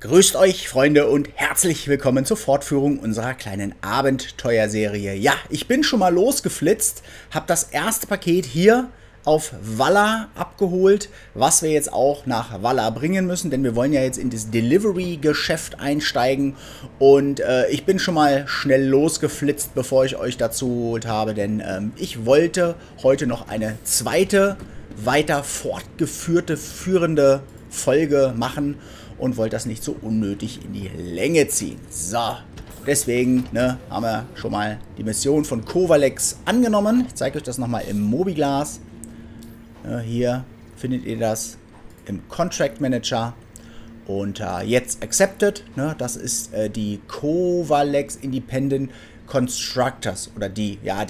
Grüßt euch, Freunde, und herzlich willkommen zur Fortführung unserer kleinen Abenteuerserie. Ja, ich bin schon mal losgeflitzt, habe das erste Paket hier auf Walla abgeholt, was wir jetzt auch nach Walla bringen müssen, denn wir wollen ja jetzt in das Delivery-Geschäft einsteigen. Und ich bin schon mal schnell losgeflitzt, bevor ich euch dazu geholt habe, denn ich wollte heute noch eine zweite, weiter führende Folge machen und wollte das nicht so unnötig in die Länge ziehen. So, deswegen haben wir schon mal die Mission von Covalex angenommen. Ich zeige euch das nochmal im Mobiglas. Hier findet ihr das im Contract Manager unter Jetzt Accepted. Das ist die Covalex Independent Constructors oder die, ja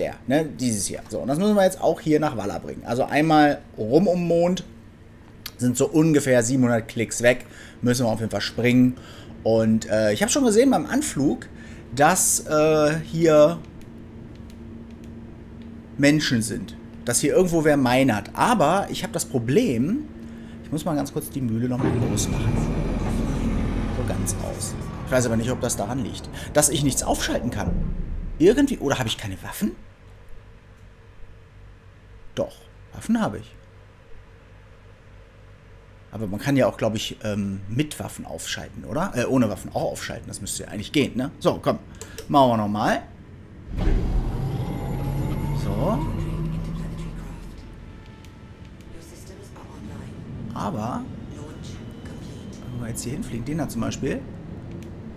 dieses hier. So, und das müssen wir jetzt auch hier nach Walla bringen. Also einmal rum um Mond. Sind so ungefähr 700 Klicks weg. Müssen wir auf jeden Fall springen. Und ich habe schon gesehen beim Anflug, dass hier Menschen sind. Dass hier irgendwo wer minert. Aber ich habe das Problem, ich muss mal ganz kurz die Mühle nochmal losmachen. So ganz aus. Ich weiß aber nicht, ob das daran liegt. Dass ich nichts aufschalten kann. Irgendwie. Oder habe ich keine Waffen? Doch, Waffen habe ich. Aber man kann ja auch, glaube ich, mit Waffen aufschalten, oder? Ohne Waffen auch aufschalten. Das müsste ja eigentlich gehen, ne? So, komm. Machen wir nochmal. So. Aber, wenn wir jetzt hier hinfliegen, den da zum Beispiel,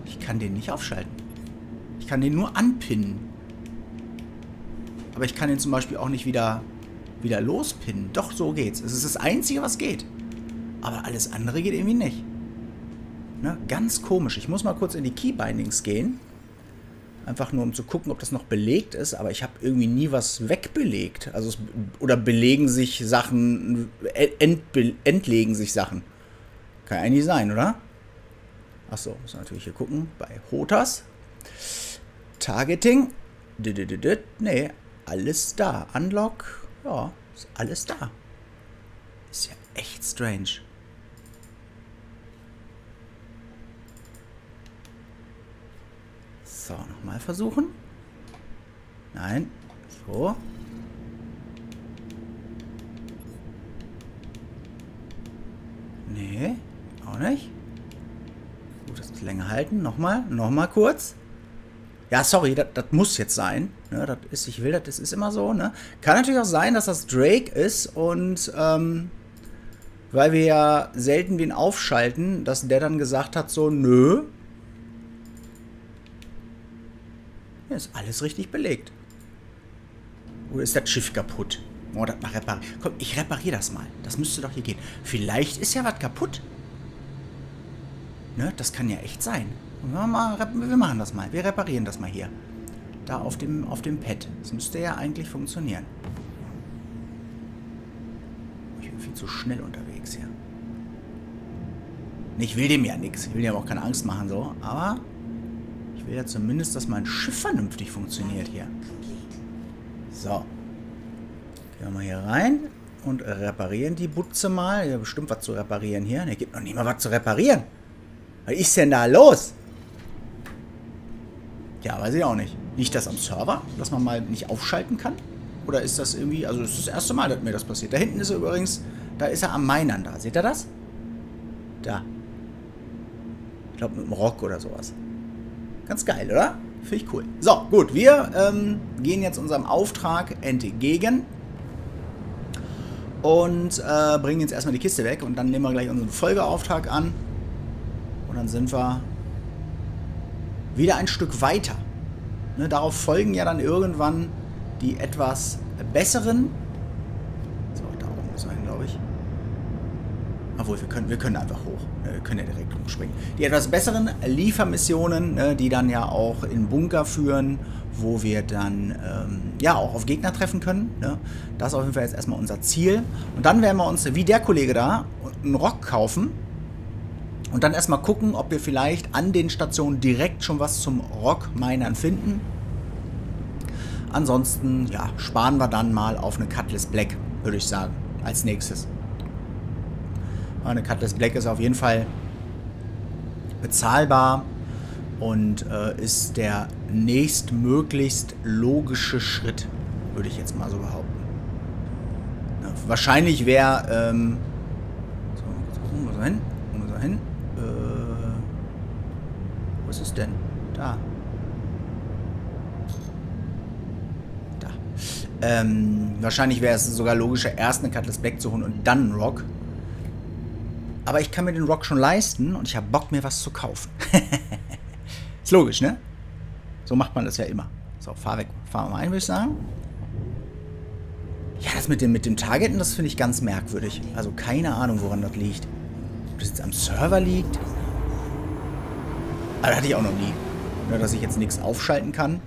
ich kann den nicht aufschalten. Ich kann den nur anpinnen. Aber ich kann den zum Beispiel auch nicht wieder lospinnen. Doch, so geht's. Es ist das Einzige, was geht. Aber alles andere geht irgendwie nicht. Ne? Ganz komisch. Ich muss mal kurz in die Keybindings gehen. Einfach nur, um zu gucken, ob das noch belegt ist. Aber ich habe irgendwie nie was wegbelegt. Also oder belegen sich Sachen, entlegen sich Sachen. Kann ja nicht sein, oder? Achso, muss natürlich hier gucken. Bei Hotas. Targeting. Nee, alles da. Unlock. Ja, ist alles da. Ist ja echt strange. So, nochmal versuchen. Nein. So. Nee, auch nicht. Gut, das ist länger halten. Nochmal kurz. Ja, sorry, das muss jetzt sein. Ne, das ist, ich will, das ist immer so. Ne? Kann natürlich auch sein, dass das Drake ist und weil wir ja selten den aufschalten, dass der dann gesagt hat so, nö. Ja, ist alles richtig belegt. Oder ist das Schiff kaputt? Oh, das mal reparieren. Komm, ich repariere das mal. Das müsste doch hier gehen. Vielleicht ist ja was kaputt. Ne, das kann ja echt sein. Wir machen das mal. Wir reparieren das mal hier. Da auf dem Pad. Das müsste ja eigentlich funktionieren. Viel zu schnell unterwegs hier. Ich will dem ja nichts. Ich will dem auch keine Angst machen, so. Aber ich will ja zumindest, dass mein Schiff vernünftig funktioniert hier. So. Gehen wir mal hier rein und reparieren die Butze mal. Hier bestimmt was zu reparieren hier. Der gibt noch nicht mal was zu reparieren. Was ist denn da los? Ja, weiß ich auch nicht. Liegt das am Server, dass man mal nicht aufschalten kann? Oder ist das irgendwie, also das ist das erste Mal, dass mir das passiert. Da hinten ist er übrigens, da ist er am Minern da. Seht ihr das? Da. Ich glaube mit dem Rock oder sowas. Ganz geil, oder? Finde ich cool. So, gut, wir gehen jetzt unserem Auftrag entgegen und bringen jetzt erstmal die Kiste weg und dann nehmen wir gleich unseren Folgeauftrag an und dann sind wir wieder ein Stück weiter. Ne, darauf folgen ja dann irgendwann die etwas besseren. So, da oben muss sein, glaube ich. Obwohl, wir können einfach hoch. Wir können ja direkt hochspringen. Die etwas besseren Liefermissionen, die dann ja auch in Bunker führen, wo wir dann ja auch auf Gegner treffen können. Das ist auf jeden Fall jetzt erstmal unser Ziel. Und dann werden wir uns, wie der Kollege da, einen Rock kaufen. Und dann erstmal gucken, ob wir vielleicht an den Stationen direkt schon was zum Rock-Minern finden. Ansonsten, ja, sparen wir dann mal auf eine Cutlass Black, würde ich sagen, als nächstes. Eine Cutlass Black ist auf jeden Fall bezahlbar und ist der nächstmöglichst logische Schritt, würde ich jetzt mal so behaupten. Na, wahrscheinlich wäre, so, jetzt gucken wir so hin, wo ist es denn? Da. Wahrscheinlich wäre es sogar logischer, erst eine Cutlass Black zu holen und dann einen ROC. Aber ich kann mir den ROC schon leisten und ich habe Bock, mir was zu kaufen. Ist logisch, ne? So macht man das ja immer. So, fahr weg. Fahren wir mal ein, würde ich sagen. Ja, das mit dem Targeten, das finde ich ganz merkwürdig. Also keine Ahnung, woran das liegt. Ob das jetzt am Server liegt? Aber das hatte ich auch noch nie. Nur, dass ich jetzt nichts aufschalten kann.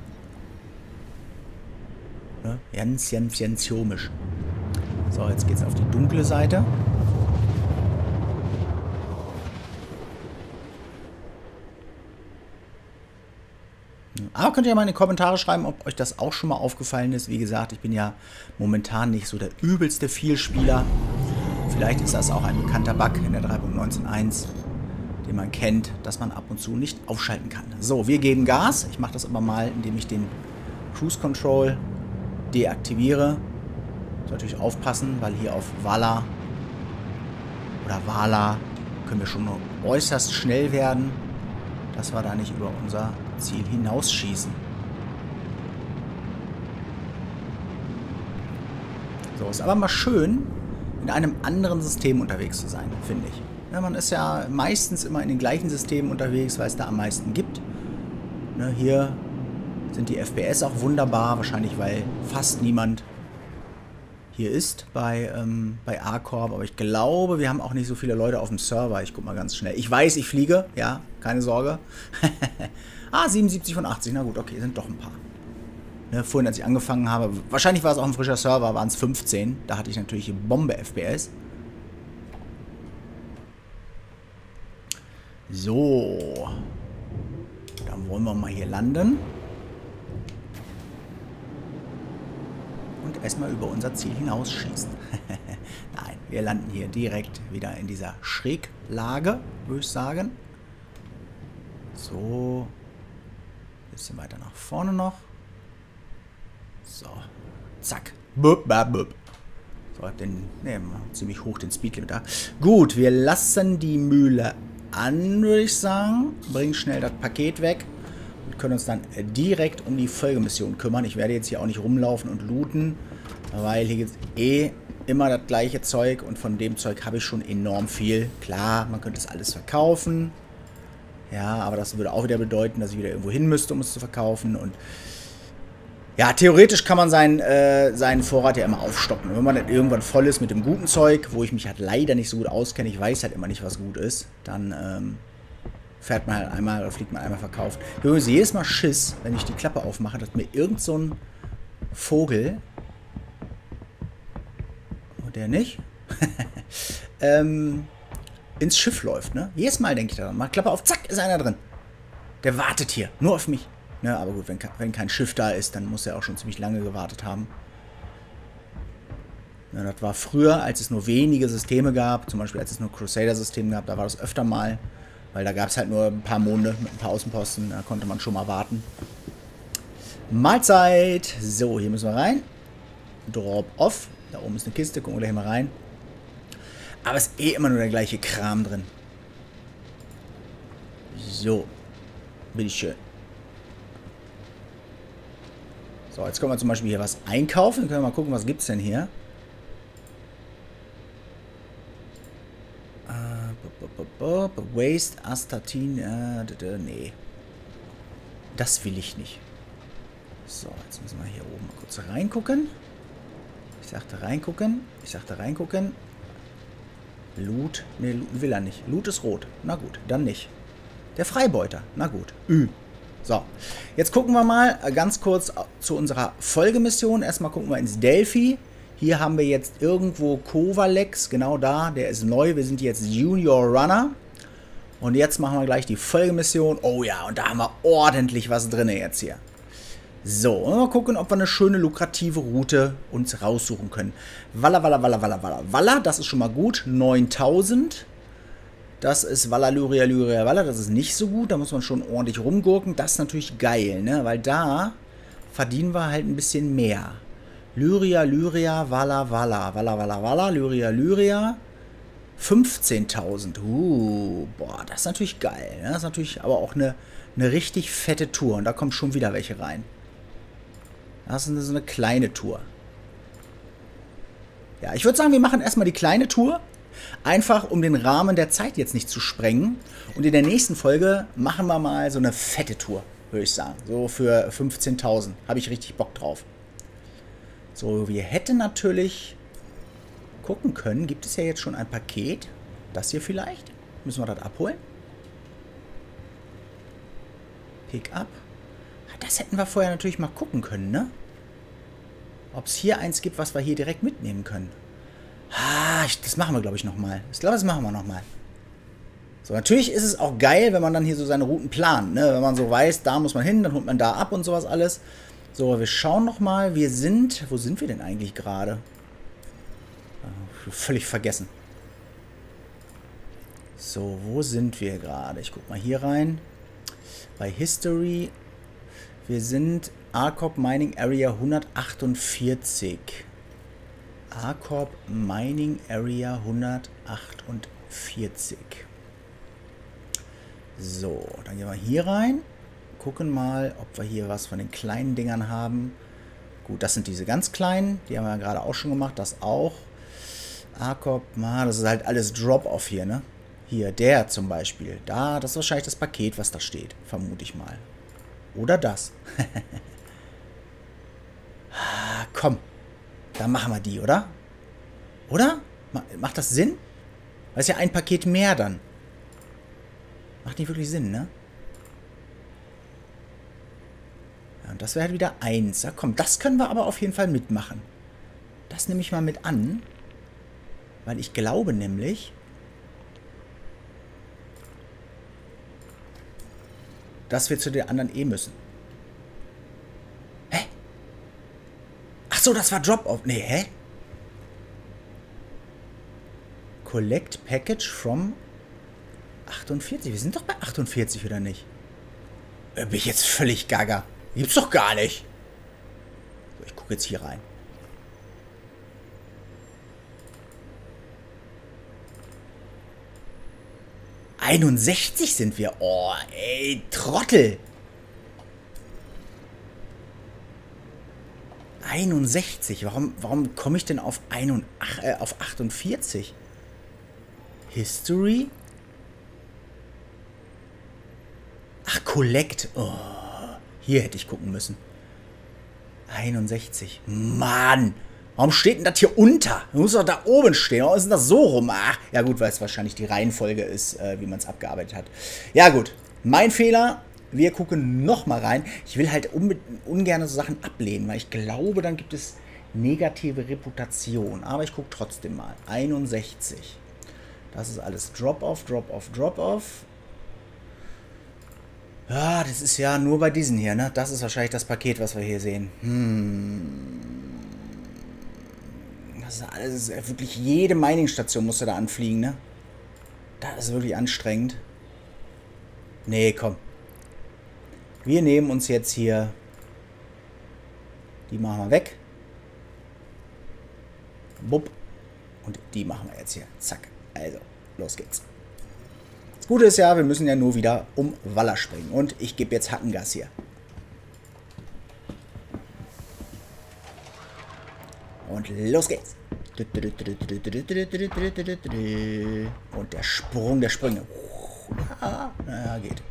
Ne? Ganz komisch. So, jetzt geht's auf die dunkle Seite. Aber könnt ihr ja mal in die Kommentare schreiben, ob euch das auch schon mal aufgefallen ist. Wie gesagt, ich bin ja momentan nicht so der übelste Vielspieler. Vielleicht ist das auch ein bekannter Bug in der 3.19.1, den man kennt, dass man ab und zu nicht aufschalten kann. So, wir geben Gas. Ich mache das aber mal, indem ich den Cruise Control deaktiviere. Muss natürlich aufpassen, weil hier auf Walla oder Walla können wir schon äußerst schnell werden, dass wir da nicht über unser Ziel hinausschießen. So, ist aber mal schön, in einem anderen System unterwegs zu sein, finde ich. Ja, man ist ja meistens immer in den gleichen Systemen unterwegs, weil es da am meisten gibt. Ne, hier sind die FPS auch wunderbar, wahrscheinlich weil fast niemand hier ist bei ArcCorp. Aber ich glaube, wir haben auch nicht so viele Leute auf dem Server. Ich guck mal ganz schnell. Ich weiß, ich fliege, ja, keine Sorge. Ah, 77 von 80, na gut, okay, sind doch ein paar. Ne, vorhin, als ich angefangen habe, wahrscheinlich war es auch ein frischer Server, waren es 15. Da hatte ich natürlich eine Bombe FPS. So. Dann wollen wir mal hier landen. Und erstmal über unser Ziel hinausschießen. Nein, wir landen hier direkt wieder in dieser Schräglage, würde ich sagen. So. Bisschen weiter nach vorne noch. So. Zack. Bup, bup, bup. So, ziemlich hoch den Speedlimit da. Gut, wir lassen die Mühle an, würde ich sagen. Bringen schnell das Paket weg. Und können uns dann direkt um die Folgemission kümmern. Ich werde jetzt hier auch nicht rumlaufen und looten. Weil hier gibt es eh immer das gleiche Zeug. Und von dem Zeug habe ich schon enorm viel. Klar, man könnte es alles verkaufen. Ja, aber das würde auch wieder bedeuten, dass ich wieder irgendwo hin müsste, um es zu verkaufen. Und ja, theoretisch kann man seinen Vorrat ja immer aufstocken. Und wenn man dann irgendwann voll ist mit dem guten Zeug, wo ich mich halt leider nicht so gut auskenne, ich weiß halt immer nicht, was gut ist, dann fährt man halt einmal oder fliegt man einmal verkauft. Ich habe jedes Mal Schiss, wenn ich die Klappe aufmache, dass mir irgend so ein Vogel... Und der nicht? Ins Schiff läuft, ne? Jedes Mal denke ich daran. Mach Klappe auf, zack, ist einer drin. Der wartet hier, nur auf mich. Ne, aber gut, wenn kein Schiff da ist, dann muss er auch schon ziemlich lange gewartet haben. Ne, das war früher, als es nur wenige Systeme gab, zum Beispiel als es nur Crusader-Systeme gab, da war das öfter mal, weil da gab es halt nur ein paar Monde mit ein paar Außenposten, da konnte man schon mal warten. Mahlzeit! So, hier müssen wir rein. Drop off. Da oben ist eine Kiste, gucken wir gleich mal rein. Aber es ist eh immer nur der gleiche Kram drin. So. Bitteschön. So, jetzt können wir zum Beispiel hier was einkaufen. Dann können wir mal gucken, was gibt's denn hier. Waste, Astatin, nee. Das will ich nicht. So, jetzt müssen wir hier oben mal kurz reingucken. Ich sagte reingucken. Ich sagte reingucken. Loot? Ne, will er nicht. Loot ist rot. Na gut, dann nicht. Der Freibeuter. Na gut. So, jetzt gucken wir mal ganz kurz zu unserer Folgemission. Erstmal gucken wir ins Delphi. Hier haben wir jetzt irgendwo Covalex. Genau da, der ist neu. Wir sind jetzt Junior Runner. Und jetzt machen wir gleich die Folgemission. Oh ja, und da haben wir ordentlich was drin jetzt hier. So, und mal gucken, ob wir eine schöne, lukrative Route uns raussuchen können. Walla, Walla, Walla, Walla, Walla, Walla, das ist schon mal gut. 9000. Das ist Walla, Lyria, Lyria, Walla. Das ist nicht so gut. Da muss man schon ordentlich rumgurken. Das ist natürlich geil, ne? Weil da verdienen wir halt ein bisschen mehr. Lyria, Lyria, Walla, Walla. Walla, Walla, Walla, Lyria, Lyria. 15.000. Boah, das ist natürlich geil. Ne? Das ist natürlich aber auch eine richtig fette Tour. Und da kommen schon wieder welche rein. Das ist so eine kleine Tour. Ja, ich würde sagen, wir machen erstmal die kleine Tour. Einfach, um den Rahmen der Zeit jetzt nicht zu sprengen. Und in der nächsten Folge machen wir mal so eine fette Tour, würde ich sagen. So für 15.000. Habe ich richtig Bock drauf. So, wir hätten natürlich gucken können. Gibt es ja jetzt schon ein Paket? Das hier vielleicht? Müssen wir das abholen? Pick up. Das hätten wir vorher natürlich mal gucken können, ne? Ob es hier eins gibt, was wir hier direkt mitnehmen können. Ah, das machen wir, glaube ich, nochmal. Ich glaube, das machen wir nochmal. So, natürlich ist es auch geil, wenn man dann hier so seine Routen plant, ne? Wenn man so weiß, da muss man hin, dann holt man da ab und sowas alles. So, wir schauen nochmal. Wir sind... Wo sind wir denn eigentlich gerade? Völlig vergessen. So, wo sind wir gerade? Ich guck mal hier rein. Bei History. Wir sind ArcCorp Mining Area 148. ArcCorp Mining Area 148. So, dann gehen wir hier rein. Gucken mal, ob wir hier was von den kleinen Dingern haben. Gut, das sind diese ganz kleinen. Die haben wir ja gerade auch schon gemacht. Das auch. ArcCorp, das ist halt alles Drop-Off hier, ne? Hier, der zum Beispiel. Da, das ist wahrscheinlich das Paket, was da steht. Vermute ich mal. Oder das. Komm. Dann machen wir die, oder? Oder? Macht das Sinn? Weil es ja ein Paket mehr dann. Macht nicht wirklich Sinn, ne? Ja, und das wäre halt wieder 1. Ja, komm, das können wir aber auf jeden Fall mitmachen. Das nehme ich mal mit an. Weil ich glaube nämlich, dass wir zu den anderen eh müssen. Hä? Ach so, das war Drop-Off. Nee, hä? Collect Package from 48. Wir sind doch bei 48, oder nicht? Bin ich jetzt völlig gaga. Gibt's doch gar nicht. So, ich gucke jetzt hier rein. »61 sind wir. Oh, ey, Trottel. 61. Warum komme ich denn auf 48? History? Ach, Collect. Oh, hier hätte ich gucken müssen. 61. Mann. Warum steht denn das hier unter? Du musst doch da oben stehen. Warum ist denn das so rum? Ach, ja gut, weil es wahrscheinlich die Reihenfolge ist, wie man es abgearbeitet hat. Ja gut, mein Fehler. Wir gucken nochmal rein. Ich will halt ungern so Sachen ablehnen, weil ich glaube, dann gibt es negative Reputation. Aber ich gucke trotzdem mal. 61. Das ist alles Drop-Off, Drop-Off, Drop-Off. Ja, das ist ja nur bei diesen hier, ne? Das ist wahrscheinlich das Paket, was wir hier sehen. Das ist wirklich jede Mining-Station musst du da anfliegen, ne? Das ist wirklich anstrengend. Nee, komm. Wir nehmen uns jetzt hier... Die machen wir weg. Bupp. Und die machen wir jetzt hier. Zack. Also, los geht's. Das Gute ist ja, wir müssen ja nur wieder um Walla springen. Und ich gebe jetzt Hackengas hier. Und los geht's. Und der Sprung der Sprünge. Ja, geht.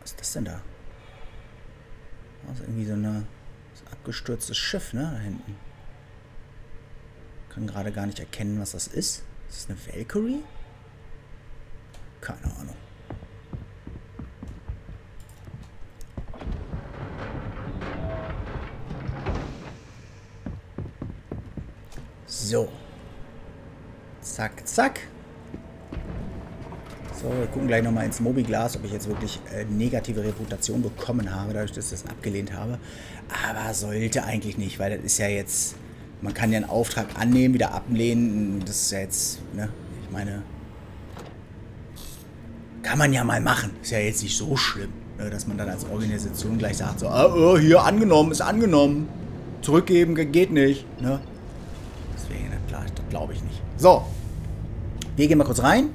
Was ist das denn da? Das ist irgendwie so ein abgestürztes Schiff, ne? Da hinten. Ich kann gerade gar nicht erkennen, was das ist. Ist das eine Valkyrie? Keine Ahnung. So. Zack, zack. So, wir gucken gleich nochmal ins Mobiglas, ob ich jetzt wirklich negative Reputation bekommen habe, dadurch, dass ich das abgelehnt habe. Aber sollte eigentlich nicht, weil das ist ja jetzt Man kann ja einen Auftrag annehmen, wieder ablehnen. Das ist ja jetzt, ne? Ich meine, kann man ja mal machen. Ist ja jetzt nicht so schlimm, ne? Dass man dann als Organisation gleich sagt, so, oh, hier, angenommen, ist angenommen. Zurückgeben geht nicht, ne? Deswegen, na klar, das glaube ich nicht. So, wir gehen mal kurz rein,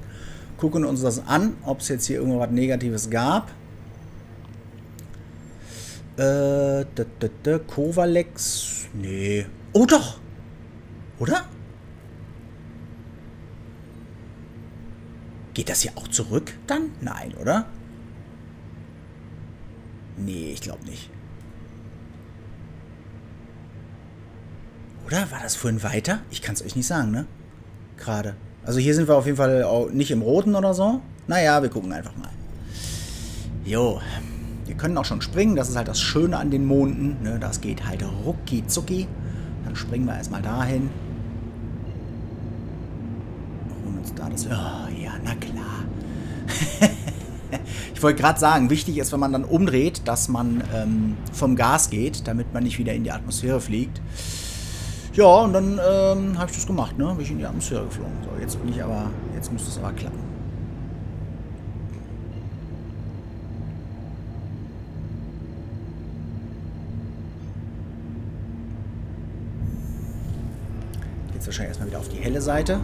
gucken uns das an, ob es jetzt hier irgendwo was Negatives gab. Covalex, nee. Oh doch! Oder? Geht das hier auch zurück dann? Nein, oder? Nee, ich glaube nicht. Oder? War das vorhin weiter? Ich kann es euch nicht sagen, ne? Gerade. Also hier sind wir auf jeden Fall auch nicht im Roten oder so. Naja, wir gucken einfach mal. Jo. Wir können auch schon springen. Das ist halt das Schöne an den Monden, ne? Das geht halt rucki zucki. Dann springen wir erstmal dahin. Holen uns da das... Oh ja, na klar. Ich wollte gerade sagen, wichtig ist, wenn man dann umdreht, dass man vom Gas geht, damit man nicht wieder in die Atmosphäre fliegt. Ja, und dann habe ich das gemacht, ne? Bin ich in die Atmosphäre geflogen. So, jetzt bin ich aber... Jetzt müsste es aber klappen. Jetzt wahrscheinlich erstmal wieder auf die helle Seite.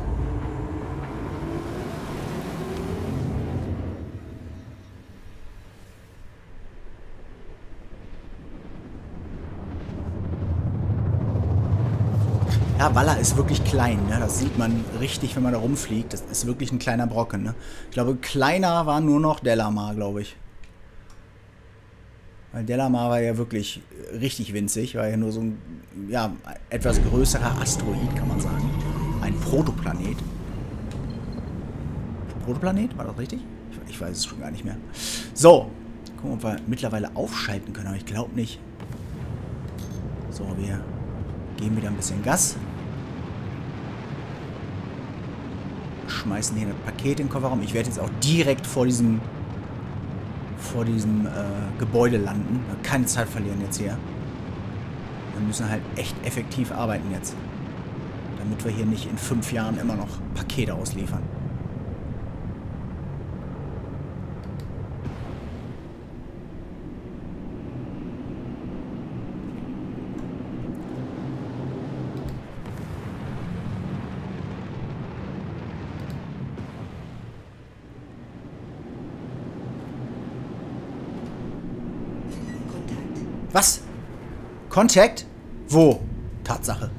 Ja, Walla ist wirklich klein, ne? Das sieht man richtig, wenn man da rumfliegt. Das ist wirklich ein kleiner Brocken, ne? Ich glaube, kleiner war nur noch Delamar, glaube ich. Weil Delamar war ja wirklich richtig winzig, war ja nur so ein, ja, etwas größerer Asteroid, kann man sagen. Ein Protoplanet. Protoplanet? War das richtig? Ich weiß es schon gar nicht mehr. So, gucken wir, ob wir mittlerweile aufschalten können, aber ich glaube nicht. So, wir geben wieder ein bisschen Gas. Schmeißen hier das Paket in den Kofferraum. Ich werde jetzt auch direkt vor diesem Gebäude landen. Keine Zeit verlieren jetzt hier. Wir müssen halt echt effektiv arbeiten jetzt. Damit wir hier nicht in 5 Jahren immer noch Pakete ausliefern. Was? Kontakt? Wo? Tatsache.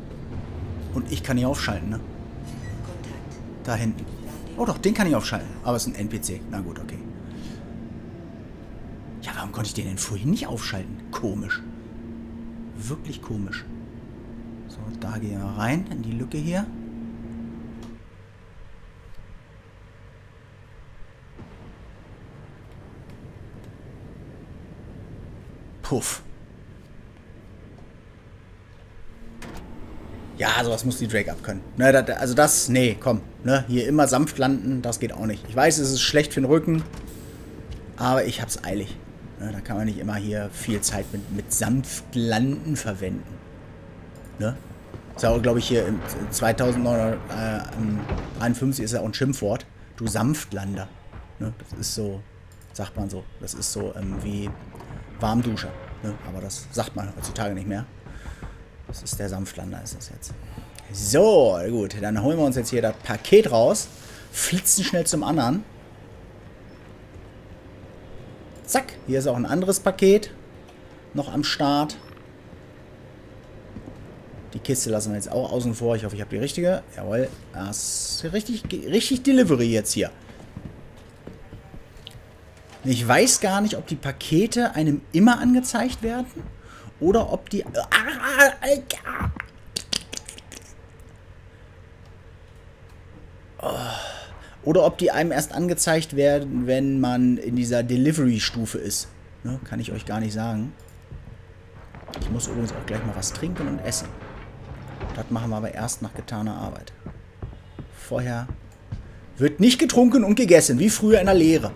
Und ich kann hier aufschalten, ne? Kontakt. Da hinten. Oh doch, den kann ich aufschalten. Aber es ist ein NPC. Na gut, okay. Ja, warum konnte ich den denn vorhin nicht aufschalten? Komisch. Wirklich komisch. So, da gehen wir rein. In die Lücke hier. Puff. Ja, sowas muss die Drake abkönnen. Ne, also das, nee, komm. Ne, hier immer sanft landen, das geht auch nicht. Ich weiß, es ist schlecht für den Rücken, aber ich hab's eilig. Ne, da kann man nicht immer hier viel Zeit mit sanft landen verwenden. Ne? Ist ja auch, glaube ich, hier im 2951 ist ja auch ein Schimpfwort. Du Sanftlander. Ne, das ist so, sagt man so. Das ist so wie Warmduscher. Ne? Aber das sagt man heutzutage nicht mehr. Das ist der Sanftlander, ist das jetzt. So, gut. Dann holen wir uns jetzt hier das Paket raus. Flitzen schnell zum anderen. Zack. Hier ist auch ein anderes Paket. Noch am Start. Die Kiste lassen wir jetzt auch außen vor. Ich hoffe, ich habe die richtige. Jawohl. Das ist richtig Delivery jetzt hier. Ich weiß gar nicht, ob die Pakete einem immer angezeigt werden. Oder ob die... Oder ob die einem erst angezeigt werden, wenn man in dieser Delivery-Stufe ist. Ne, kann ich euch gar nicht sagen. Ich muss übrigens auch gleich mal was trinken und essen. Das machen wir aber erst nach getaner Arbeit. Vorher wird nicht getrunken und gegessen, wie früher in der Lehre.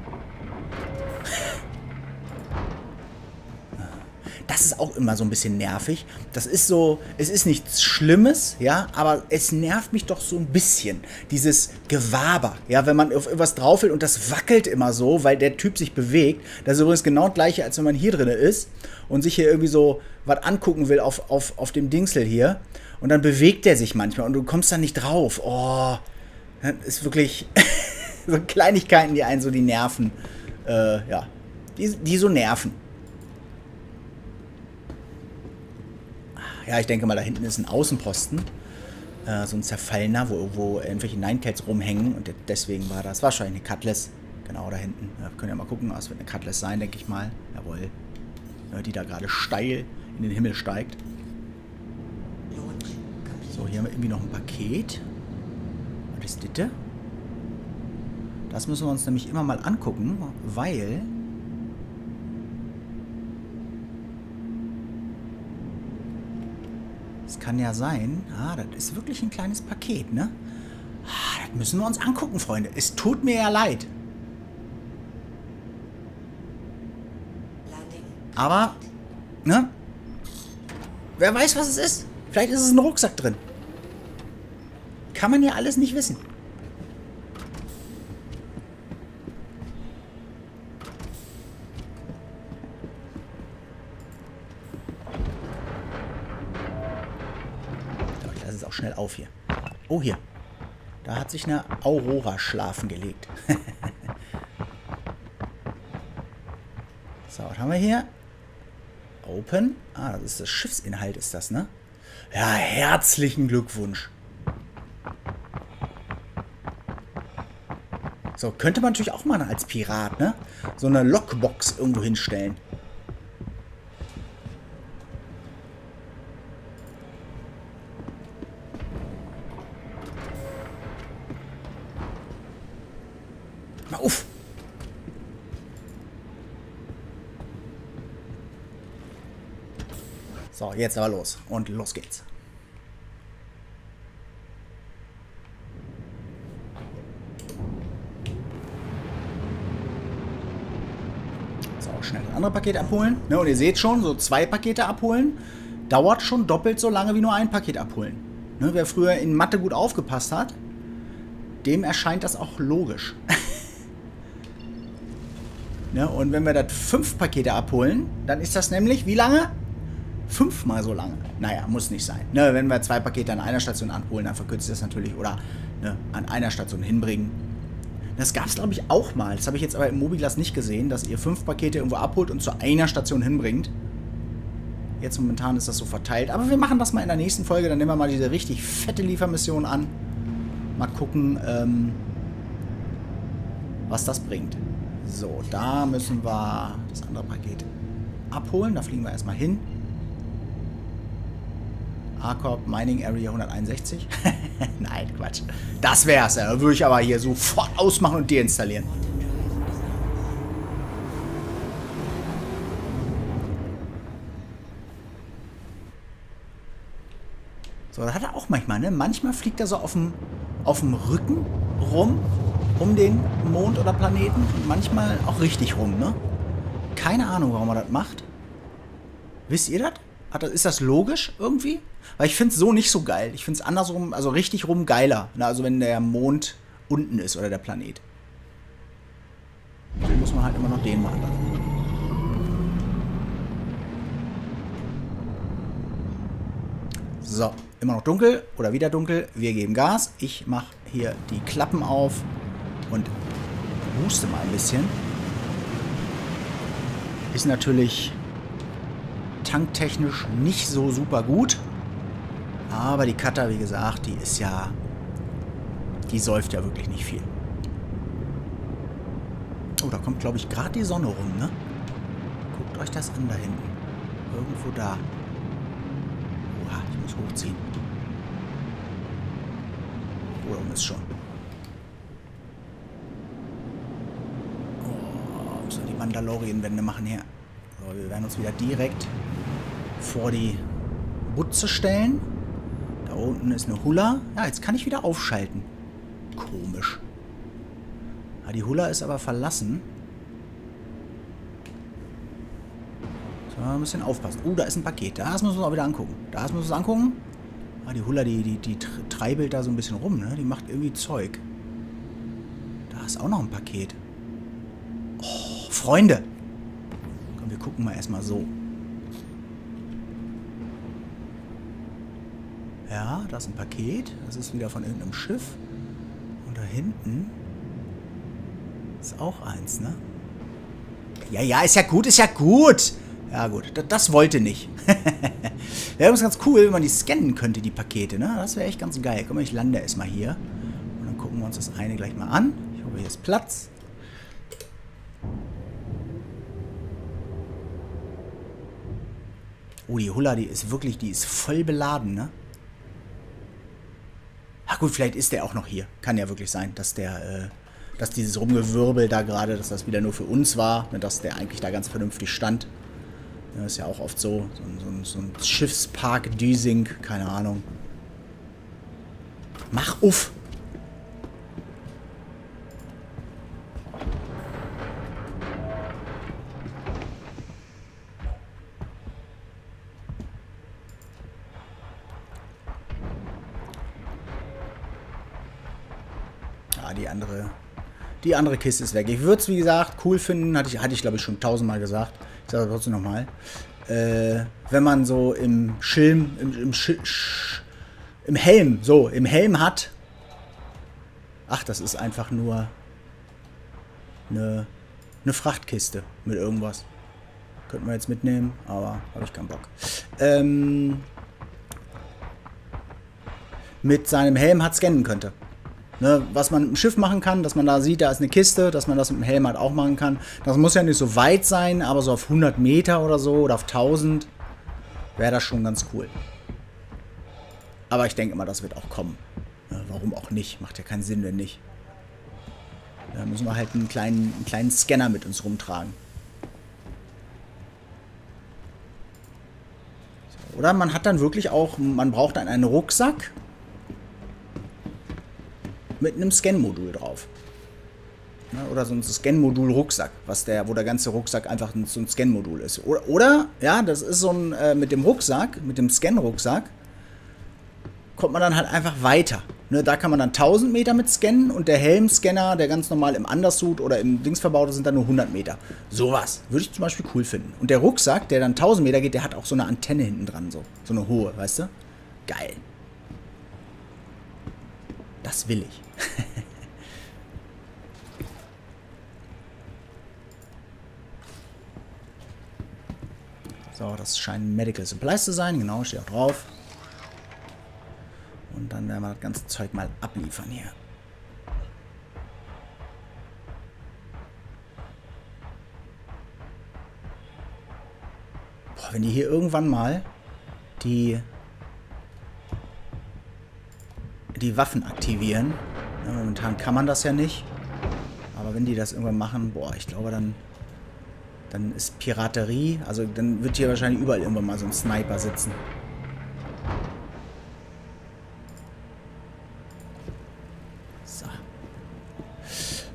Das ist auch immer so ein bisschen nervig. Das ist so, es ist nichts Schlimmes, ja, aber es nervt mich doch so ein bisschen. Dieses Gewaber, ja, wenn man auf irgendwas drauf will und das wackelt immer so, weil der Typ sich bewegt. Das ist übrigens genau das gleiche, als wenn man hier drin ist und sich hier irgendwie so was angucken will auf dem Dingsel hier. Und dann bewegt der sich manchmal und du kommst dann nicht drauf. Oh, das ist wirklich so Kleinigkeiten, die einen so die Nerven, ja, die so nerven. Ja, ich denke mal, da hinten ist ein Außenposten. So ein zerfallener, wo irgendwelche Ninecats rumhängen. Und deswegen war das wahrscheinlich eine Cutlass. Genau, da hinten. Ja, können wir mal gucken. Es wird eine Cutlass sein, denke ich mal. Jawohl. Ja, die da gerade steil in den Himmel steigt. So, hier haben wir irgendwie noch ein Paket. Was ist das? Das müssen wir uns nämlich immer mal angucken, weil... Es kann ja sein, ah, das ist wirklich ein kleines Paket, ne? Ah, das müssen wir uns angucken, Freunde. Es tut mir ja leid. Aber, ne? Wer weiß, was es ist? Vielleicht ist es ein Rucksack drin. Kann man ja alles nicht wissen. Schnell auf hier. Oh, hier. Da hat sich eine Aurora schlafen gelegt. So, was haben wir hier? Open. Ah, das ist das Schiffsinhalt, ist das, ne? Ja, herzlichen Glückwunsch. So, könnte man natürlich auch mal als Pirat, ne? So eine Lockbox irgendwo hinstellen. So, jetzt aber los. Und los geht's. So, schnell das andere Paket abholen. Ne, und ihr seht schon, so zwei Pakete abholen dauert schon doppelt so lange wie nur ein Paket abholen. Ne, wer früher in Mathe gut aufgepasst hat, dem erscheint das auch logisch. Ne, und wenn wir das 5 Pakete abholen, dann ist das nämlich wie lange? 5-mal so lange. Naja, muss nicht sein. Ne, wenn wir 2 Pakete an einer Station abholen, dann verkürzt das natürlich. Oder ne, an einer Station hinbringen. Das gab es, glaube ich, auch mal. Das habe ich jetzt aber im Mobiglas nicht gesehen, dass ihr 5 Pakete irgendwo abholt und zu einer Station hinbringt. Jetzt momentan ist das so verteilt. Aber wir machen das mal in der nächsten Folge. Dann nehmen wir mal diese richtig fette Liefermission an. Mal gucken, was das bringt. So, da müssen wir das andere Paket abholen. Da fliegen wir erstmal hin. ArcCorp Mining Area 161. Nein, Quatsch. Das wär's. Da würde ich aber hier sofort ausmachen und deinstallieren. So, das hat er auch manchmal, ne? Manchmal fliegt er so auf dem Rücken rum, um den Mond oder Planeten. Und manchmal auch richtig rum, ne? Keine Ahnung, warum er das macht. Wisst ihr das? Ist das logisch irgendwie? Weil ich finde es so nicht so geil. Ich finde es andersrum, also richtig rum geiler. Na, also wenn der Mond unten ist oder der Planet. Dann muss man halt immer noch den machen lassen. So, immer noch dunkel oder wieder dunkel. Wir geben Gas. Ich mache hier die Klappen auf und booste mal ein bisschen. Ist natürlich... tanktechnisch nicht so super gut. Aber die Cutter, wie gesagt, die ist ja... Die säuft ja wirklich nicht viel. Oh, da kommt, glaube ich, gerade die Sonne rum, ne? Guckt euch das an da hinten. Irgendwo da. Oha, ich muss hochziehen. Oh, da oben ist schon. Oh, müssen wir die Mandalorian-Wände machen her. Wir werden uns wieder direkt vor die Butze stellen. Da unten ist eine Hulla. Ja, jetzt kann ich wieder aufschalten. Komisch. Ja, die Hulla ist aber verlassen. So, Ein bisschen aufpassen. Oh, da ist ein Paket. Das müssen wir uns auch wieder angucken. Ah, die Hulla, die treibelt da so ein bisschen rum, ne? Die macht irgendwie Zeug. Da ist auch noch ein Paket. Oh, Freunde! Komm, wir gucken mal erstmal so. Ja, da ist ein Paket. Das ist wieder von irgendeinem Schiff. Und da hinten ist auch eins, ne? Ja, ja, ist ja gut, ist ja gut. Ja gut, das wollte nicht. Wäre übrigens ganz cool, wenn man die scannen könnte, die Pakete, ne? Das wäre echt ganz geil. Guck mal, ich lande erstmal hier. Und dann gucken wir uns das eine gleich mal an. Ich hoffe, hier ist Platz. Oh, die Hulla, die ist wirklich, die ist voll beladen, ne? Ach gut, vielleicht ist der auch noch hier. Kann ja wirklich sein, dass der, dass dieses Rumgewirbel da gerade, dass das wieder nur für uns war, dass der eigentlich da ganz vernünftig stand. Das ist ja auch oft so, so ein Schiffspark-Düsing, keine Ahnung. Mach uff! Ja, die andere Kiste ist weg. Ich würde es, wie gesagt, cool finden, hatte ich glaube ich schon 1000-mal gesagt. Ich sage trotzdem nochmal. Wenn man so im Schirm, im Helm hat. Ach, das ist einfach nur eine Frachtkiste mit irgendwas. Könnten wir jetzt mitnehmen, aber habe ich keinen Bock. Mit seinem Helm hat scannen könnte. Ne, was man mit dem Schiff machen kann, dass man da sieht, da ist eine Kiste, dass man das mit dem Helm halt auch machen kann. Das muss ja nicht so weit sein, aber so auf 100 Meter oder so oder auf 1000 wäre das schon ganz cool. Aber ich denke mal, das wird auch kommen. Ne, warum auch nicht? Macht ja keinen Sinn, wenn nicht. Da müssen wir halt einen kleinen Scanner mit uns rumtragen. So, oder man hat dann wirklich auch, man braucht dann einen Rucksack mit einem Scan-Modul drauf. Oder so ein Scan-Modul-Rucksack, wo der ganze Rucksack einfach so ein Scan-Modul ist. Oder, ja, das ist so ein, mit dem Rucksack, mit dem Scan-Rucksack, kommt man dann halt einfach weiter. Ne, da kann man dann 1000 Meter mit scannen und der Helmscanner, der ganz normal im Undersuit oder im Dings verbaut ist, sind dann nur 100 Meter. Sowas würde ich zum Beispiel cool finden. Und der Rucksack, der dann 1000 Meter geht, der hat auch so eine Antenne hinten dran, so eine hohe, weißt du? Geil. Das will ich. So, das scheinen Medical Supplies zu sein. Genau, steht auch drauf. Und dann werden wir das ganze Zeug mal abliefern hier. Boah, wenn die hier irgendwann mal die Waffen aktivieren. Ja, momentan kann man das ja nicht. Aber wenn die das irgendwann machen, boah, ich glaube, dann ist Piraterie, also dann wird hier wahrscheinlich überall irgendwann mal so ein Sniper sitzen. So.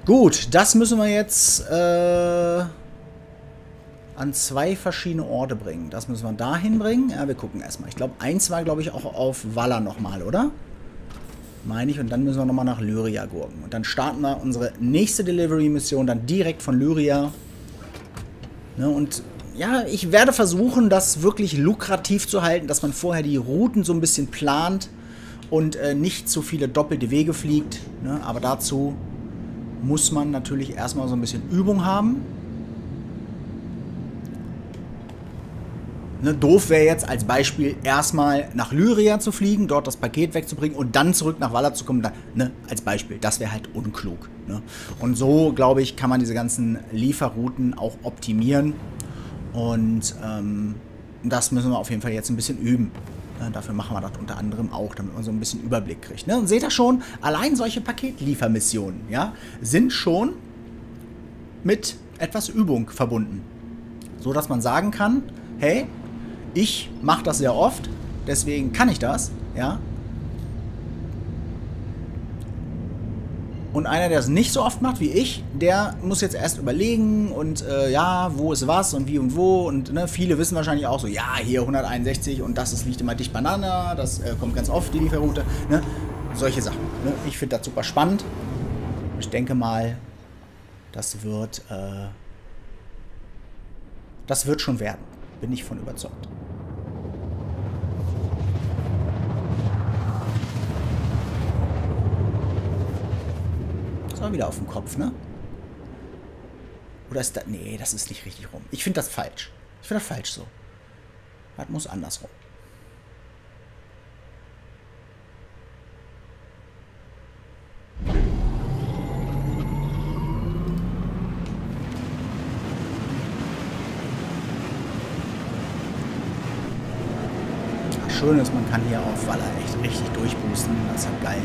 Gut, das müssen wir jetzt an zwei verschiedene Orte bringen. Das müssen wir dahin bringen. Ja, wir gucken erstmal. Ich glaube, eins war, glaube ich, auch auf Walla nochmal, oder? Meine ich. Und dann müssen wir nochmal nach Lyria gucken. Und dann starten wir unsere nächste Delivery-Mission dann direkt von Lyria. Ne, und ja, ich werde versuchen, das wirklich lukrativ zu halten, dass man vorher die Routen so ein bisschen plant und nicht zu viele doppelte Wege fliegt. Ne, aber dazu muss man natürlich erstmal so ein bisschen Übung haben. Ne, doof wäre jetzt als Beispiel erstmal nach Lyria zu fliegen, dort das Paket wegzubringen und dann zurück nach Walla zu kommen. Dann, ne, als Beispiel, das wäre halt unklug. Ne? Und so, glaube ich, kann man diese ganzen Lieferrouten auch optimieren. Und das müssen wir auf jeden Fall jetzt ein bisschen üben. Ne? Dafür machen wir das unter anderem auch, damit man so ein bisschen Überblick kriegt. Ne? Und seht ihr schon, allein solche Paketliefermissionen, ja, sind schon mit etwas Übung verbunden. So, dass man sagen kann, hey, ich mache das sehr oft, deswegen kann ich das, ja. Und einer, der es nicht so oft macht wie ich, der muss jetzt erst überlegen und ja, wo ist was und wie und wo. Und ne, viele wissen wahrscheinlich auch so, ja, hier 161 und das ist, liegt immer dicht beieinander, das kommt ganz oft, die Lieferroute. Ne? Solche Sachen. Ne? Ich finde das super spannend. Ich denke mal, das wird schon werden. Bin ich von überzeugt. Wieder auf dem Kopf, ne? Oder ist das... Nee, das ist nicht richtig rum. Ich finde das falsch. Ich finde das falsch so. Das muss andersrum. Schön ist, man kann hier auf Walla echt richtig durchboosten. Das hat geil.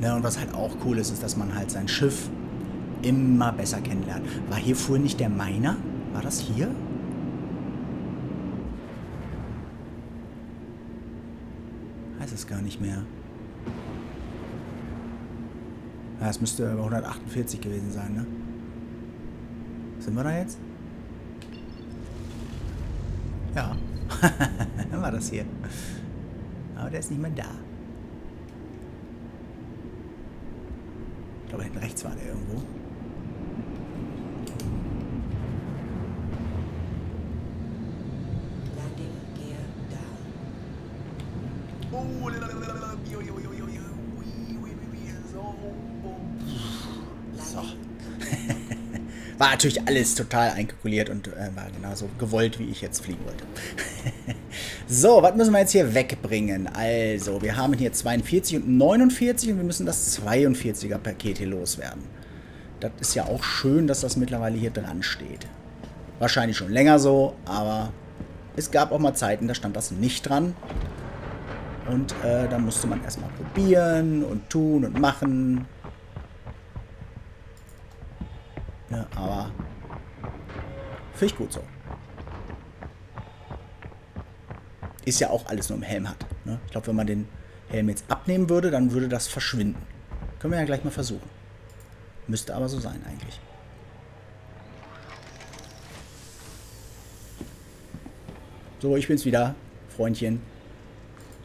Ja, und was halt auch cool ist, ist, dass man halt sein Schiff immer besser kennenlernt. War hier vorhin nicht der Miner? War das hier? Weiß es gar nicht mehr. Ja, es müsste über 148 gewesen sein, ne? Sind wir da jetzt? Ja, dann war das hier. Aber der ist nicht mehr da. Ich glaube, hinten rechts war der irgendwo. So. War natürlich alles total einkalkuliert und war genauso gewollt, wie ich jetzt fliegen wollte. So, was müssen wir jetzt hier wegbringen? Also, wir haben hier 42 und 49 und wir müssen das 42er-Paket hier loswerden. Das ist ja auch schön, dass das mittlerweile hier dran steht. Wahrscheinlich schon länger so, aber es gab auch mal Zeiten, da stand das nicht dran. Und da musste man erstmal probieren und tun und machen. Ja, aber finde ich gut so. Ist ja auch alles nur im Helm hat. Ne? Ich glaube, wenn man den Helm jetzt abnehmen würde, dann würde das verschwinden. Können wir ja gleich mal versuchen. Müsste aber so sein eigentlich. So, ich bin's wieder, Freundchen.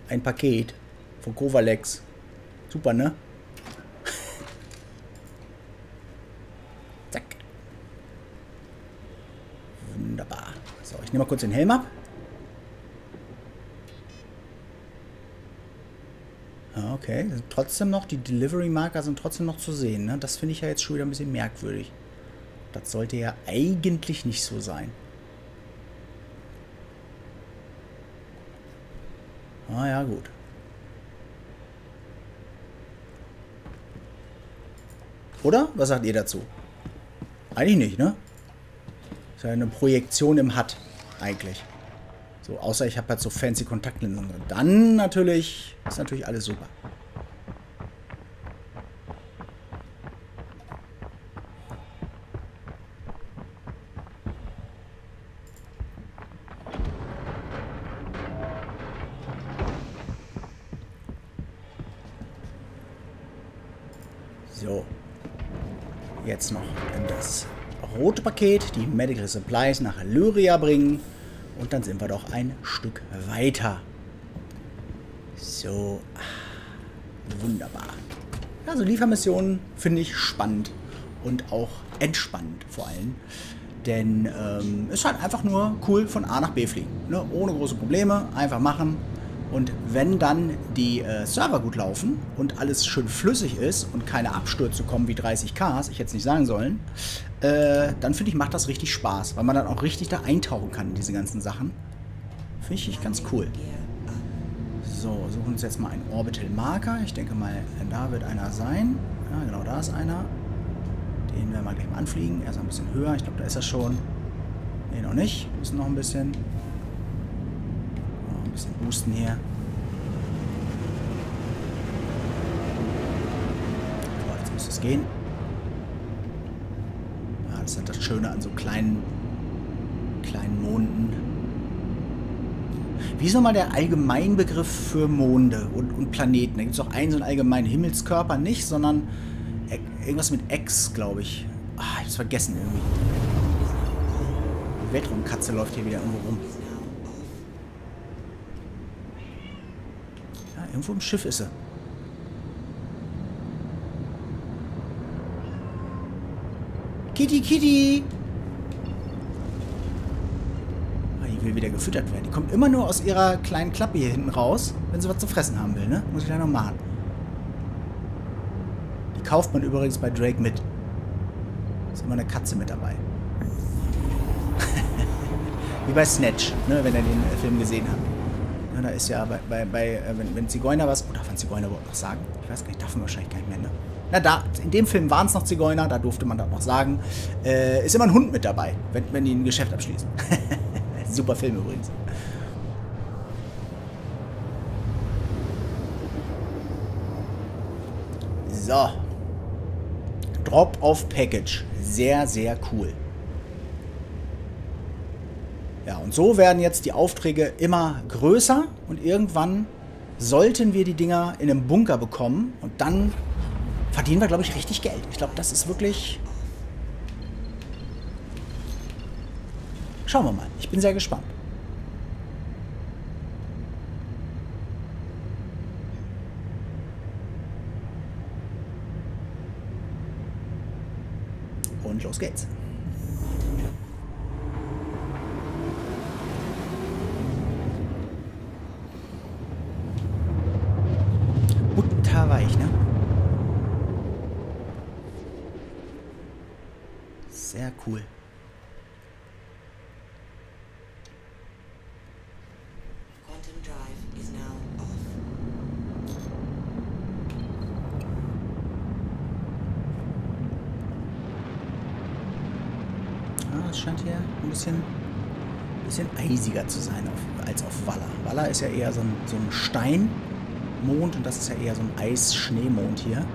Ein Paket von Covalex. Super, ne? Zack. Wunderbar. So, ich nehme mal kurz den Helm ab. Okay, trotzdem noch, die Delivery-Marker sind trotzdem noch zu sehen. Ne? Das finde ich ja jetzt schon wieder ein bisschen merkwürdig. Das sollte ja eigentlich nicht so sein. Ah ja, gut. Oder? Was sagt ihr dazu? Eigentlich nicht, ne? Ist ja eine Projektion im HUD, eigentlich. So, außer ich habe halt so fancy Kontaktlinsen drin. Dann natürlich, ist natürlich alles super. So. Jetzt noch das rote Paket, die Medical Supplies nach Lyria bringen. Und dann sind wir doch ein Stück weiter. So. Wunderbar. Also Liefermissionen finde ich spannend. Und auch entspannend vor allem. Denn es ist halt einfach nur cool von A nach B fliegen. Ne? Ohne große Probleme. Einfach machen. Und wenn dann die Server gut laufen und alles schön flüssig ist und keine Abstürze kommen wie 30Ks, ich hätte es nicht sagen sollen, dann finde ich, macht das richtig Spaß, weil man dann auch richtig da eintauchen kann in diese ganzen Sachen. Finde ich ganz cool. So, suchen uns jetzt mal einen Orbital Marker. Ich denke mal, da wird einer sein. Ja, genau, da ist einer. Den werden wir gleich mal anfliegen. Er ist ein bisschen höher. Ich glaube, da ist er schon. Nee, noch nicht. Müssen noch ein bisschen... boosten hier. So, jetzt muss es gehen. Das ist halt das Schöne an so kleinen Monden. Wie ist nochmal der Allgemeinbegriff für Monde und Planeten? Da gibt es auch einen so einen allgemeinen Himmelskörper nicht, sondern irgendwas mit X, glaube ich. Ah, ich hab's vergessen irgendwie. Die Weltraumkatze läuft hier wieder irgendwo rum. Ja, irgendwo im Schiff ist sie. Kitty, Kitty! Ah, die will wieder gefüttert werden. Die kommt immer nur aus ihrer kleinen Klappe hier hinten raus, wenn sie was zu fressen haben will, ne? Muss ich gleich noch machen. Die kauft man übrigens bei Drake mit. Ist immer eine Katze mit dabei. Wie bei Snatch, ne? Wenn ihr den Film gesehen habt. Ja, da ist ja wenn Zigeuner was... Oder kann Zigeuner überhaupt noch sagen? Ich weiß gar nicht, darf man wahrscheinlich gar nicht mehr, ne? Na da, in dem Film waren es noch Zigeuner, da durfte man das noch sagen. Ist immer ein Hund mit dabei, wenn die ein Geschäft abschließen. Super Film übrigens. So. Drop-off-Package. Sehr, sehr cool. Ja, und so werden jetzt die Aufträge immer größer und irgendwann sollten wir die Dinger in einem Bunker bekommen und dann verdienen wir, glaube ich, richtig Geld. Ich glaube, das ist wirklich... Schauen wir mal. Ich bin sehr gespannt. Und los geht's. Butterweich, ne? Sehr cool. Ah, es scheint hier ein bisschen eisiger zu sein als auf Walla. Walla ist ja eher so ein Steinmond und das ist ja eher so ein Eis-Schneemond hier.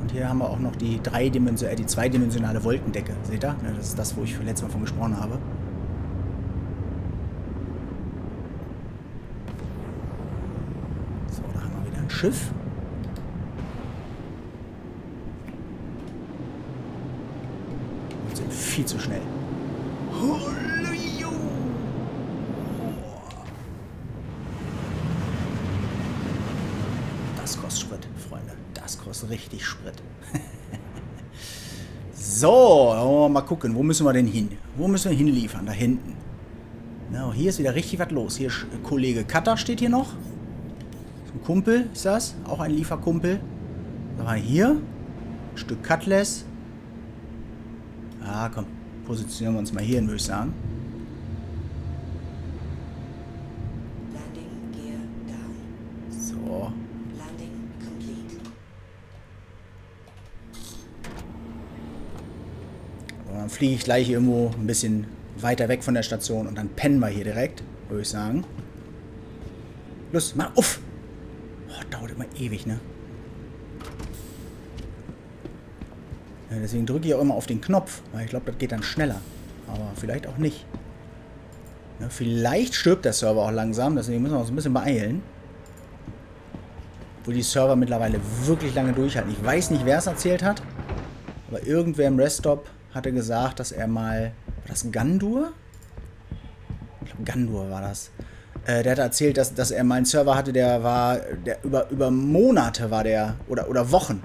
Und hier haben wir auch noch die zweidimensionale Wolkendecke. Seht ihr? Das ist das, wo ich letztes Mal von gesprochen habe. So, da haben wir wieder ein Schiff. Wir sind viel zu schnell. Das kostet Sprit, Freunde. Das kostet richtig Sprit. So, mal gucken. Wo müssen wir denn hin? Wo müssen wir hinliefern? Da hinten. Na, hier ist wieder richtig was los. Hier Kollege Cutter steht hier noch. Ein Kumpel ist das. Auch ein Lieferkumpel. Da war hier. Ein Stück Cutlass. Ah, komm. Positionieren wir uns mal hier hin, würde ich sagen. Fliege ich gleich irgendwo ein bisschen weiter weg von der Station und dann pennen wir hier direkt, würde ich sagen. Los, mal auf! Oh, dauert immer ewig, ne? Ja, deswegen drücke ich auch immer auf den Knopf, weil ich glaube, das geht dann schneller. Aber vielleicht auch nicht. Ja, vielleicht stirbt der Server auch langsam, deswegen müssen wir uns ein bisschen beeilen. Obwohl die Server mittlerweile wirklich lange durchhalten. Ich weiß nicht, wer es erzählt hat, aber irgendwer im Reststop hatte gesagt, dass er mal... War das ein Gandur? Ich glaube, Gandur war das. Der hat erzählt, dass er mal einen Server hatte, der über Monate war der... Oder Wochen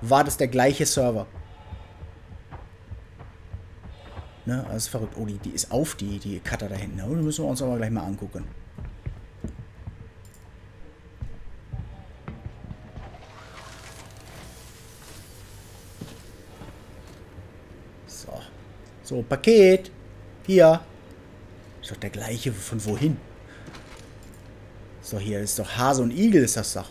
war das der gleiche Server. Ne, also ist verrückt. Oh, die ist auf, die Cutter da hinten. Oh, die müssen wir uns aber gleich mal angucken. So, Paket. Hier. Ist doch der gleiche von wohin. So, hier ist doch Hase und Igel, ist das doch.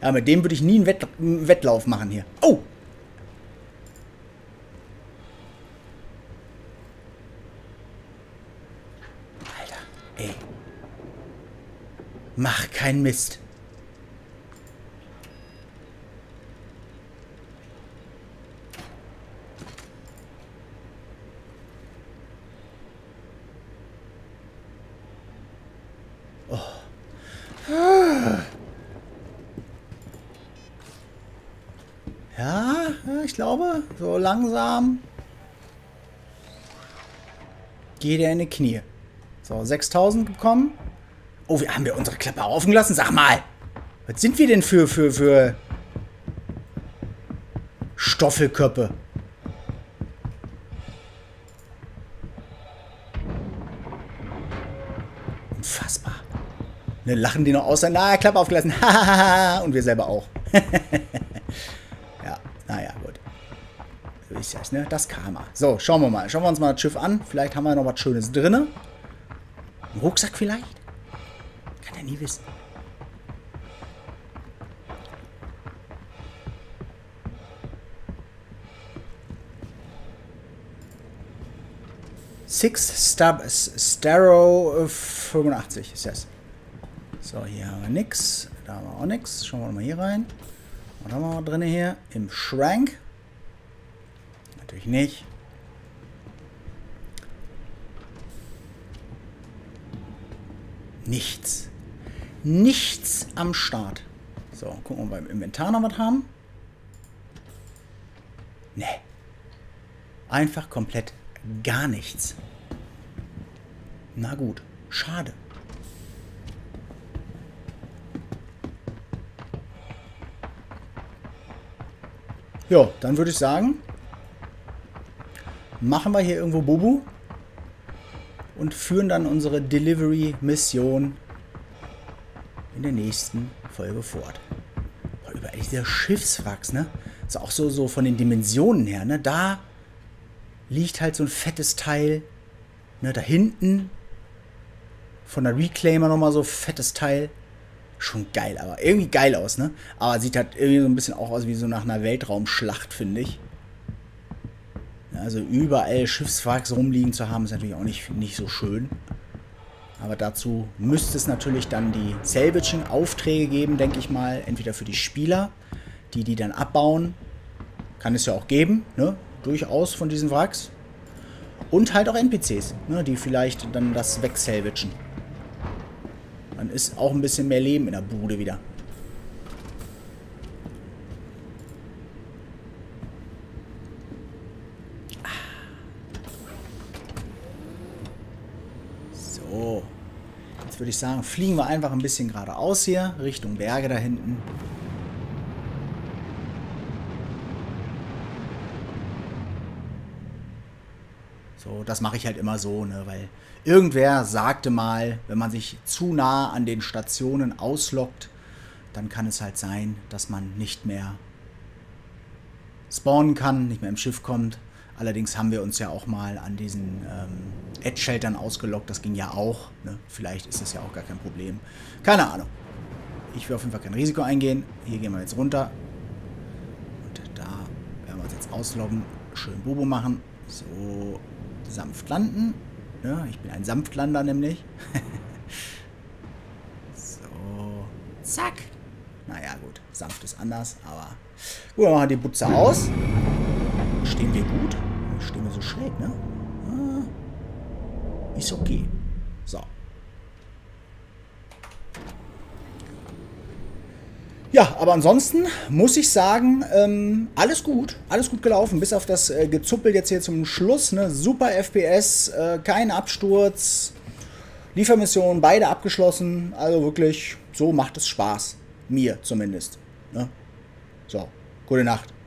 Ja, mit dem würde ich nie einen Wettlauf machen hier. Oh! Alter, ey. Mach keinen Mist. Ja, ich glaube, so langsam geht er in die Knie. So, 6000 bekommen. Oh, haben wir unsere Klappe offen gelassen? Sag mal, was sind wir denn für Stoffelköppe? Unfassbar. Ne, lachen die noch aus, na, Klappe aufgelassen. Und wir selber auch. Ja, naja, gut. So ist das, ne? Das Karma. So, schauen wir mal. Schauen wir uns mal das Schiff an. Vielleicht haben wir noch was Schönes drin. Ein Rucksack vielleicht? Kann er nie wissen. Six Stab Starrow 85 ist das. So, hier haben wir nix. Da haben wir auch nix. Schauen wir mal hier rein. Was haben wir drin hier? Im Schrank. Natürlich nicht. Nichts. Nichts am Start. So, gucken wir mal im Inventar noch was haben. Ne. Einfach komplett gar nichts. Na gut. Schade. Ja, dann würde ich sagen, machen wir hier irgendwo Bubu und führen dann unsere Delivery-Mission in der nächsten Folge fort. Boah, überall dieser Schiffswracks, ne? Ist auch so von den Dimensionen her, ne? Da liegt halt so ein fettes Teil, ne? Da hinten von der Reclaimer nochmal so ein fettes Teil. Schon geil, aber irgendwie geil aus, ne? Aber sieht halt irgendwie so ein bisschen auch aus wie so nach einer Weltraumschlacht, finde ich. Also überall Schiffswracks rumliegen zu haben, ist natürlich auch nicht so schön. Aber dazu müsste es natürlich dann die Salvaging-Aufträge geben, denke ich mal. Entweder für die Spieler, die dann abbauen. Kann es ja auch geben, ne? Durchaus von diesen Wracks. Und halt auch NPCs, ne? Die vielleicht dann das wegsalvagen. Dann ist auch ein bisschen mehr Leben in der Bude wieder. So. Jetzt würde ich sagen, fliegen wir einfach ein bisschen geradeaus hier, Richtung Berge da hinten. So, das mache ich halt immer so, ne, weil irgendwer sagte mal, wenn man sich zu nah an den Stationen auslockt, dann kann es halt sein, dass man nicht mehr spawnen kann, nicht mehr im Schiff kommt. Allerdings haben wir uns ja auch mal an diesen Edge-Sheltern ausgelockt, das ging ja auch, ne? Vielleicht ist das ja auch gar kein Problem. Keine Ahnung. Ich will auf jeden Fall kein Risiko eingehen. Hier gehen wir jetzt runter. Und da werden wir uns jetzt ausloggen, schön Bobo machen. So, sanft landen. Ja, ich bin ein Sanftlander nämlich. So, zack. Naja, gut, sanft ist anders, aber... Gut, dann machen wir die Butze aus. Stehen wir gut? Stehen wir so schräg, ne? Ah, ist okay. So. Ja, aber ansonsten muss ich sagen, alles gut gelaufen, bis auf das Gezuppel jetzt hier zum Schluss, ne? Super FPS, kein Absturz, Liefermission, beide abgeschlossen, also wirklich, so macht es Spaß, mir zumindest, ne? So, gute Nacht.